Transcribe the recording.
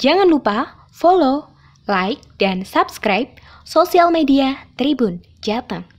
Jangan lupa follow, like, dan subscribe sosial media Tribun Jateng.